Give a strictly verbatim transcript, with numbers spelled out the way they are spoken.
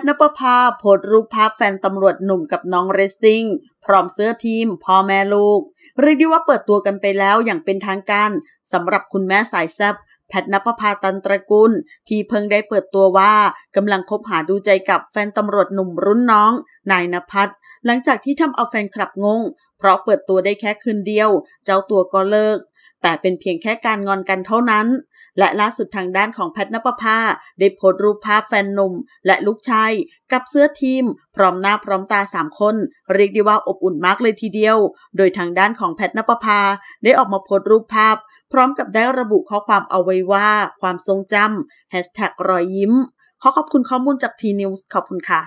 ทย์ ณปภาโพสต์รูปภาพแฟนตำรวจหนุ่มกับน้องเรสซิ่งพร้อมเสื้อทีมพ่อแม่ลูกเรียกได้ว่าเปิดตัวกันไปแล้วอย่างเป็นทางการสำหรับคุณแม่สายแซ่บแพทย์ ณปภาตันตระกูลที่เพิ่งได้เปิดตัวว่ากำลังคบหาดูใจกับแฟนตำรวจหนุ่มรุ่นน้องนายณภัทรหลังจากที่ทำเอาแฟนคลับงงเพราะเปิดตัวได้แค่คืนเดียวเจ้าตัวก็เลิกแต่เป็นเพียงแค่การงอนกันเท่านั้นและล่าสุดทางด้านของแพทย์ณปภาได้โพสต์รูปภาพแฟนหนุ่มและลูกชายกับเสื้อทีมพร้อมหน้าพร้อมตาสามคนเรียกได้ว่าอบอุ่นมากเลยทีเดียวโดยทางด้านของแพทย์ณปภาได้ออกมาโพสต์รูปภาพพร้อมกับได้ระบุข้อความเอาไว้ว่าความทรงจำ แฮชแท็ก รอยยิ้มขอขอบคุณข้อมูลจากทีนิวส์ขอบคุณค่ะ